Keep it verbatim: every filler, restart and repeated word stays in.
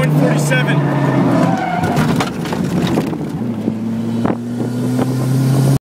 one forty-seven.